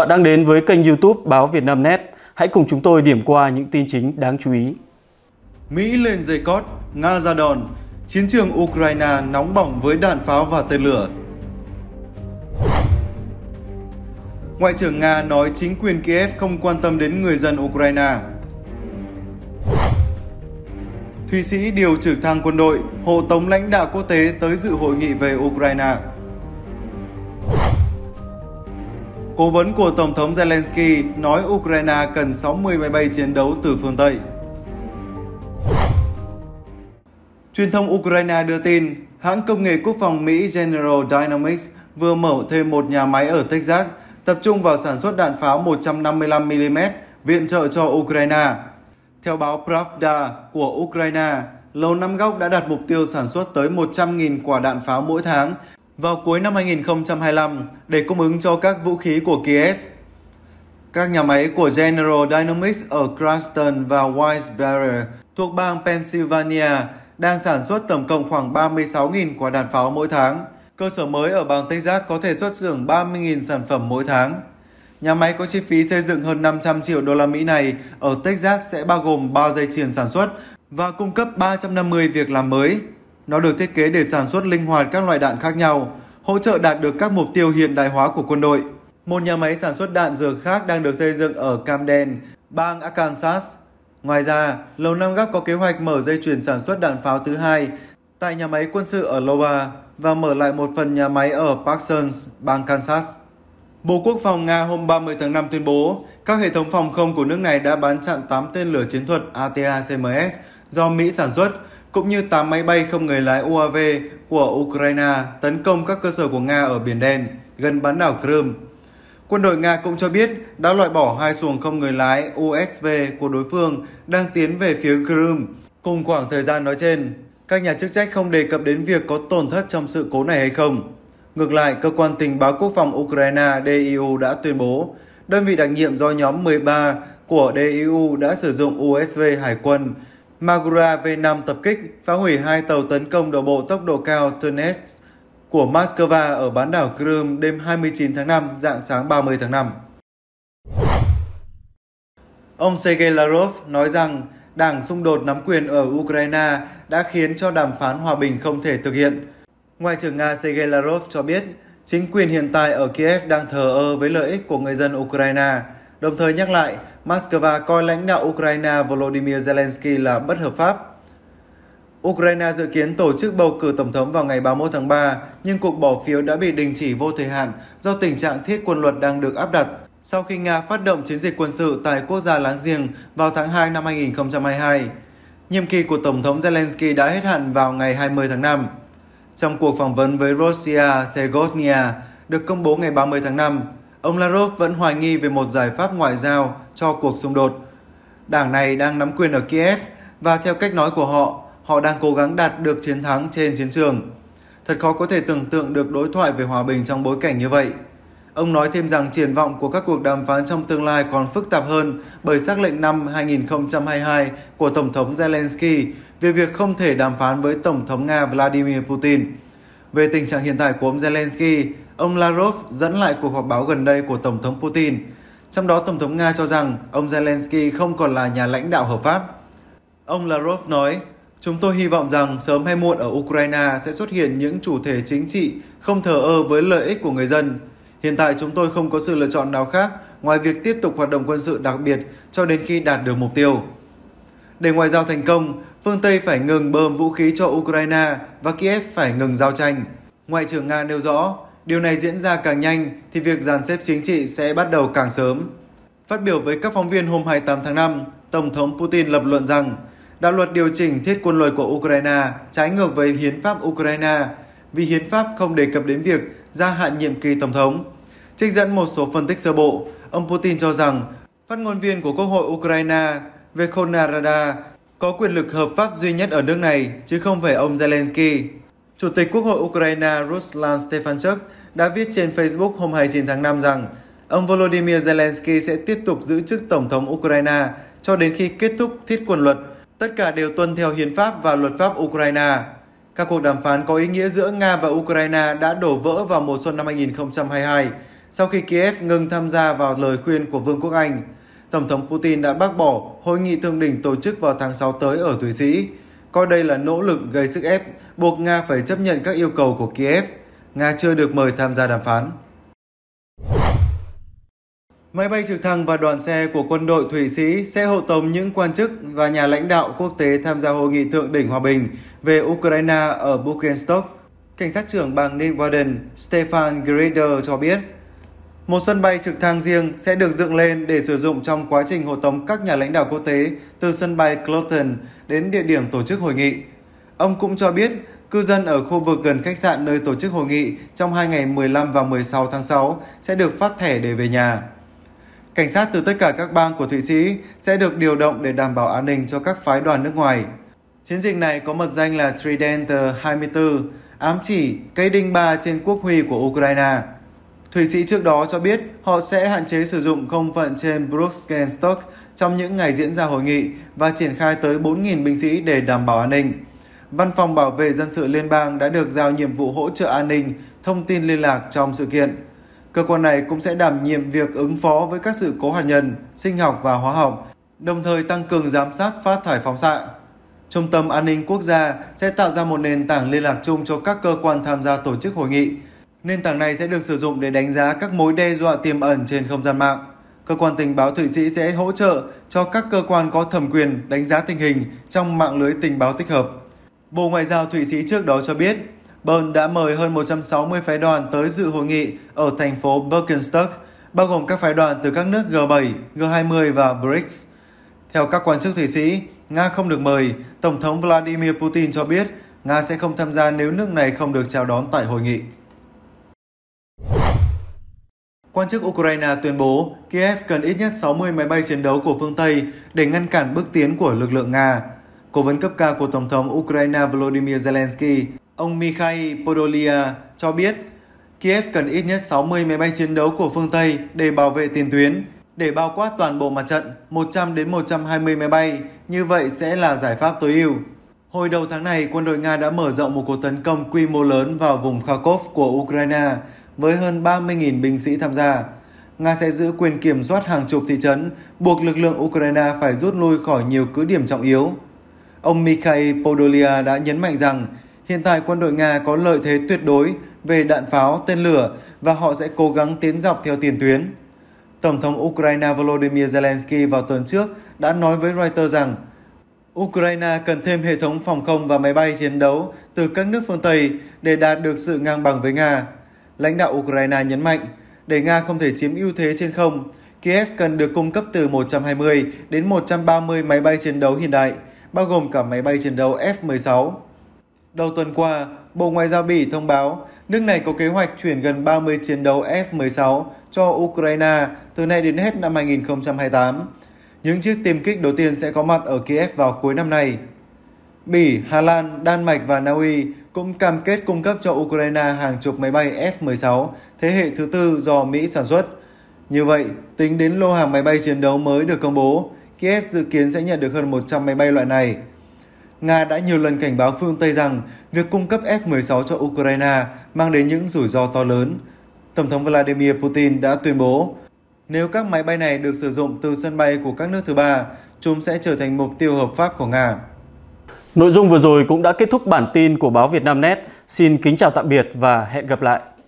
Bạn đang đến với kênh YouTube báo VietNamNet. Hãy cùng chúng tôi điểm qua những tin chính đáng chú ý. Mỹ lên dây cót, Nga ra đòn. Chiến trường Ukraine nóng bỏng với đạn pháo và tên lửa. Ngoại trưởng Nga nói chính quyền Kiev không quan tâm đến người dân Ukraine. Thụy Sĩ điều trực thăng quân đội, hộ tống lãnh đạo quốc tế tới dự hội nghị về Ukraine. Cố vấn của Tổng thống Zelensky nói Ukraine cần 60 máy bay chiến đấu từ phương Tây. Truyền thông Ukraine đưa tin, hãng công nghệ quốc phòng Mỹ General Dynamics vừa mở thêm một nhà máy ở Texas, tập trung vào sản xuất đạn pháo 155mm viện trợ cho Ukraine. Theo báo Pravda của Ukraine, Lầu Năm Góc đã đặt mục tiêu sản xuất tới 100.000 quả đạn pháo mỗi tháng vào cuối năm 2025 để cung ứng cho các vũ khí của Kiev. Các nhà máy của General Dynamics ở Cranston và Wisebury thuộc bang Pennsylvania đang sản xuất tổng cộng khoảng 36.000 quả đạn pháo mỗi tháng. Cơ sở mới ở bang Texas có thể xuất xưởng 30.000 sản phẩm mỗi tháng. Nhà máy có chi phí xây dựng hơn 500 triệu đô la Mỹ này ở Texas sẽ bao gồm 3 dây chuyền sản xuất và cung cấp 350 việc làm mới. Nó được thiết kế để sản xuất linh hoạt các loại đạn khác nhau, hỗ trợ đạt được các mục tiêu hiện đại hóa của quân đội. Một nhà máy sản xuất đạn dược khác đang được xây dựng ở Camden, bang Arkansas. Ngoài ra, Lầu Năm Góc có kế hoạch mở dây chuyền sản xuất đạn pháo thứ hai tại nhà máy quân sự ở Loba và mở lại một phần nhà máy ở Parsons, bang Kansas. Bộ Quốc phòng Nga hôm 30 tháng 5 tuyên bố, các hệ thống phòng không của nước này đã bắn chặn 8 tên lửa chiến thuật ATACMS do Mỹ sản xuất, cũng như 8 máy bay không người lái UAV của Ukraine tấn công các cơ sở của Nga ở Biển Đen, gần bán đảo Crimea. Quân đội Nga cũng cho biết đã loại bỏ 2 xuồng không người lái USV của đối phương đang tiến về phía Crimea. Cùng khoảng thời gian nói trên, các nhà chức trách không đề cập đến việc có tổn thất trong sự cố này hay không. Ngược lại, Cơ quan Tình báo Quốc phòng Ukraine DIU đã tuyên bố, đơn vị đặc nhiệm do nhóm 13 của DIU đã sử dụng USV Hải quân Magura V-5 tập kích, phá hủy 2 tàu tấn công đổ bộ tốc độ cao Ternes của Moscow ở bán đảo Crimea đêm 29 tháng 5, rạng sáng 30 tháng 5. Ông Sergey Lavrov nói rằng đảng xung đột nắm quyền ở Ukraine đã khiến cho đàm phán hòa bình không thể thực hiện. Ngoại trưởng Nga Sergey Lavrov cho biết chính quyền hiện tại ở Kiev đang thờ ơ với lợi ích của người dân Ukraine, đồng thời nhắc lại Moscow coi lãnh đạo Ukraine Volodymyr Zelensky là bất hợp pháp. Ukraine dự kiến tổ chức bầu cử tổng thống vào ngày 31 tháng 3, nhưng cuộc bỏ phiếu đã bị đình chỉ vô thời hạn do tình trạng thiết quân luật đang được áp đặt sau khi Nga phát động chiến dịch quân sự tại quốc gia láng giềng vào tháng 2 năm 2022. Nhiệm kỳ của Tổng thống Zelensky đã hết hạn vào ngày 20 tháng 5. Trong cuộc phỏng vấn với Russia Segodnya được công bố ngày 30 tháng 5, ông Lavrov vẫn hoài nghi về một giải pháp ngoại giao cho cuộc xung đột. Đảng này đang nắm quyền ở Kiev và theo cách nói của họ, họ đang cố gắng đạt được chiến thắng trên chiến trường. Thật khó có thể tưởng tượng được đối thoại về hòa bình trong bối cảnh như vậy. Ông nói thêm rằng triển vọng của các cuộc đàm phán trong tương lai còn phức tạp hơn bởi sắc lệnh năm 2022 của Tổng thống Zelensky về việc không thể đàm phán với Tổng thống Nga Vladimir Putin. Về tình trạng hiện tại của ông Zelensky, ông Lavrov dẫn lại cuộc họp báo gần đây của Tổng thống Putin. Trong đó, Tổng thống Nga cho rằng ông Zelensky không còn là nhà lãnh đạo hợp pháp. Ông Lavrov nói, chúng tôi hy vọng rằng sớm hay muộn ở Ukraine sẽ xuất hiện những chủ thể chính trị không thờ ơ với lợi ích của người dân. Hiện tại chúng tôi không có sự lựa chọn nào khác ngoài việc tiếp tục hoạt động quân sự đặc biệt cho đến khi đạt được mục tiêu. Để ngoại giao thành công, phương Tây phải ngừng bơm vũ khí cho Ukraine và Kiev phải ngừng giao tranh. Ngoại trưởng Nga nêu rõ, điều này diễn ra càng nhanh thì việc dàn xếp chính trị sẽ bắt đầu càng sớm. Phát biểu với các phóng viên hôm 28 tháng 5, Tổng thống Putin lập luận rằng đạo luật điều chỉnh thiết quân luật của Ukraine trái ngược với hiến pháp Ukraine vì hiến pháp không đề cập đến việc gia hạn nhiệm kỳ tổng thống. Trích dẫn một số phân tích sơ bộ, ông Putin cho rằng phát ngôn viên của Quốc hội Ukraine Verkhovna Rada có quyền lực hợp pháp duy nhất ở nước này, chứ không phải ông Zelensky. Chủ tịch Quốc hội Ukraine Ruslan Stefanchuk đã viết trên Facebook hôm 29 tháng 5 rằng ông Volodymyr Zelensky sẽ tiếp tục giữ chức Tổng thống Ukraine cho đến khi kết thúc thiết quân luật. Tất cả đều tuân theo hiến pháp và luật pháp Ukraine. Các cuộc đàm phán có ý nghĩa giữa Nga và Ukraine đã đổ vỡ vào mùa xuân năm 2022. sau khi Kiev ngừng tham gia vào lời khuyên của Vương quốc Anh. Tổng thống Putin đã bác bỏ hội nghị thượng đỉnh tổ chức vào tháng 6 tới ở Thụy Sĩ, coi đây là nỗ lực gây sức ép, buộc Nga phải chấp nhận các yêu cầu của Kiev. Nga chưa được mời tham gia đàm phán. Máy bay trực thăng và đoàn xe của quân đội Thụy Sĩ sẽ hộ tống những quan chức và nhà lãnh đạo quốc tế tham gia hội nghị thượng đỉnh hòa bình về Ukraine ở Bürgenstock. Cảnh sát trưởng bang Nick Gordon, Stefan Grider cho biết, một sân bay trực thăng riêng sẽ được dựng lên để sử dụng trong quá trình hộ tống các nhà lãnh đạo quốc tế từ sân bay Kloten đến địa điểm tổ chức hội nghị. Ông cũng cho biết, cư dân ở khu vực gần khách sạn nơi tổ chức hội nghị trong 2 ngày 15 và 16 tháng 6 sẽ được phát thẻ để về nhà. Cảnh sát từ tất cả các bang của Thụy Sĩ sẽ được điều động để đảm bảo an ninh cho các phái đoàn nước ngoài. Chiến dịch này có mật danh là Trident 24, ám chỉ cây đinh ba trên quốc huy của Ukraine. Thụy Sĩ trước đó cho biết họ sẽ hạn chế sử dụng không phận trên Bürgenstock trong những ngày diễn ra hội nghị và triển khai tới 4.000 binh sĩ để đảm bảo an ninh. Văn phòng Bảo vệ Dân sự Liên bang đã được giao nhiệm vụ hỗ trợ an ninh, thông tin liên lạc trong sự kiện. Cơ quan này cũng sẽ đảm nhiệm việc ứng phó với các sự cố hạt nhân, sinh học và hóa học, đồng thời tăng cường giám sát phát thải phóng xạ. Trung tâm An ninh Quốc gia sẽ tạo ra một nền tảng liên lạc chung cho các cơ quan tham gia tổ chức hội nghị. Nền tảng này sẽ được sử dụng để đánh giá các mối đe dọa tiềm ẩn trên không gian mạng. Cơ quan tình báo Thụy Sĩ sẽ hỗ trợ cho các cơ quan có thẩm quyền đánh giá tình hình trong mạng lưới tình báo tích hợp. Bộ Ngoại giao Thụy Sĩ trước đó cho biết, Bern đã mời hơn 160 phái đoàn tới dự hội nghị ở thành phố Bürgenstock, bao gồm các phái đoàn từ các nước G7, G20 và BRICS. Theo các quan chức Thụy Sĩ, Nga không được mời. Tổng thống Vladimir Putin cho biết Nga sẽ không tham gia nếu nước này không được chào đón tại hội nghị. Quan chức Ukraine tuyên bố Kiev cần ít nhất 60 máy bay chiến đấu của phương Tây để ngăn cản bước tiến của lực lượng Nga. Cố vấn cấp cao của Tổng thống Ukraine Volodymyr Zelensky, ông Mykhailo Podolyak cho biết Kiev cần ít nhất 60 máy bay chiến đấu của phương Tây để bảo vệ tiền tuyến. Để bao quát toàn bộ mặt trận, 100 đến 120 máy bay, như vậy sẽ là giải pháp tối ưu. Hồi đầu tháng này, quân đội Nga đã mở rộng một cuộc tấn công quy mô lớn vào vùng Kharkov của Ukraine với hơn 30.000 binh sĩ tham gia. Nga sẽ giữ quyền kiểm soát hàng chục thị trấn, buộc lực lượng Ukraine phải rút lui khỏi nhiều cứ điểm trọng yếu. Ông Mikhail Podolyak đã nhấn mạnh rằng hiện tại quân đội Nga có lợi thế tuyệt đối về đạn pháo, tên lửa và họ sẽ cố gắng tiến dọc theo tiền tuyến. Tổng thống Ukraine Volodymyr Zelensky vào tuần trước đã nói với Reuters rằng Ukraine cần thêm hệ thống phòng không và máy bay chiến đấu từ các nước phương Tây để đạt được sự ngang bằng với Nga. Lãnh đạo Ukraine nhấn mạnh, để Nga không thể chiếm ưu thế trên không, Kiev cần được cung cấp từ 120 đến 130 máy bay chiến đấu hiện đại, bao gồm cả máy bay chiến đấu F-16. Đầu tuần qua, Bộ Ngoại giao Bỉ thông báo nước này có kế hoạch chuyển gần 30 chiến đấu F-16 cho Ukraine từ nay đến hết năm 2028. Những chiếc tiêm kích đầu tiên sẽ có mặt ở Kiev vào cuối năm nay. Bỉ, Hà Lan, Đan Mạch và Na Uy cũng cam kết cung cấp cho Ukraine hàng chục máy bay F-16 thế hệ thứ tư do Mỹ sản xuất. Như vậy, tính đến lô hàng máy bay chiến đấu mới được công bố, Kiev dự kiến sẽ nhận được hơn 100 máy bay loại này. Nga đã nhiều lần cảnh báo phương Tây rằng việc cung cấp F-16 cho Ukraine mang đến những rủi ro to lớn. Tổng thống Vladimir Putin đã tuyên bố, nếu các máy bay này được sử dụng từ sân bay của các nước thứ ba, chúng sẽ trở thành mục tiêu hợp pháp của Nga. Nội dung vừa rồi cũng đã kết thúc bản tin của báo VietNamNet. Xin kính chào tạm biệt và hẹn gặp lại!